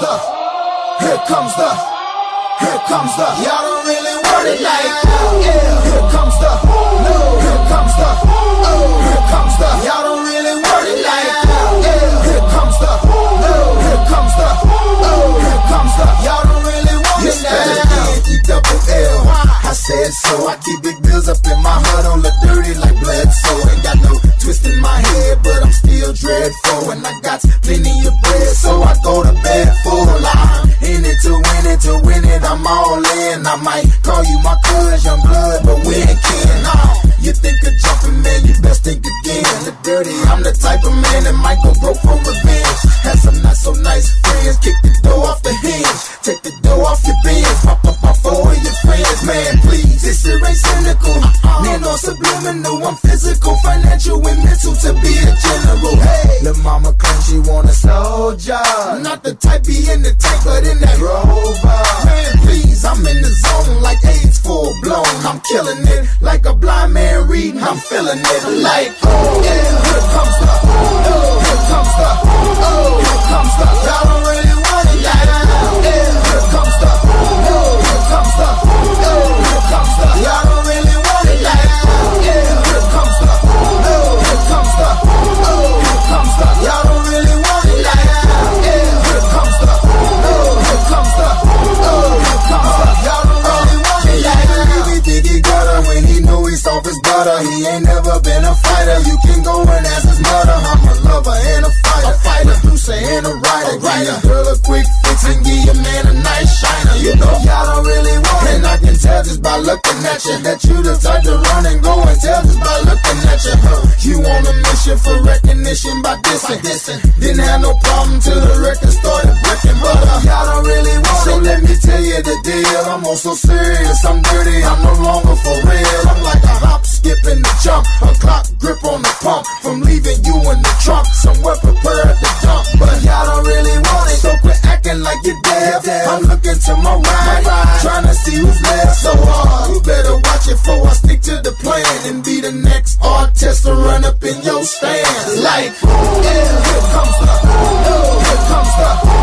the, here comes the, here comes the. Y'all don't really want it like that. Yeah. Here comes the, no. Here comes the, oh. Here comes the. Y'all don't really want it like that. Yeah. Here comes the, no. Here comes the, oh. Here comes the. Y'all don't really want it like that. E-double-L. I said so. I keep big bills up in my hood, don't look dirty like blood. So ain't got no twist in my head, but I'm still dreadful, and I got plenty of bread, so I go to bed full. I'm in it to win it, to win it, I'm all in. I might call you my cuz, young blood, but we ain't kidding. You think of jumping, man, you best think again. The dirty, I'm the type of man that might go broke for revenge. Had some not so nice friends, kick the door off the hinge, take the door off your bins, pop up my phone with your friends. Man, please, this shit ain't cynical, no subliminal. I'm physical, financial, and mental to be a general. Hey, the mama claims she want a soldier, not the type be in the tank, but in that rover. Man, please, I'm in the zone like AIDS full blown. I'm killing it like a blind man. I'm feeling it like, oh yeah. Here comes the, oh. Here comes the, oh. Here comes the. Y'all don't really want it like that. Yeah. Here comes the, oh. Here comes the, oh. Here comes the. Y'all don't really want it like that. Yeah. Here comes the, oh. Here comes the, oh. Here comes the. Y'all don't really want it like that. Yeah. Here comes the, oh. Here comes the, oh. Here comes the. Y'all don't really want it like that. We think he got her when he know he's off his butter. He ain't never been a fighter. You can go and ask his mother. I'm a lover and a fighter, a producer and a writer. Give your girl a quick fix and give your man a nice shiner. You know y'all don't really want it, and I can tell just by looking at you that you the type to run and go and tell just by looking at you. You on a mission for recognition by dissing. Didn't have no problem till the record started breaking, but y'all don't really want it. So let me tell you the deal. I'm also serious. I'm dirty. I'm no longer for real. I'm like a hop, skip, and a jump, a clock grip on the pump, from leaving you in the trunk, somewhere prepared to dump. But y'all don't really want it, so quit acting like you're deaf. I'm looking to my right, trying to see who's left. So you better watch it before I stick to the plan, and be the next artist to run up in your stands. Like, yeah, here comes the, oh, here comes the.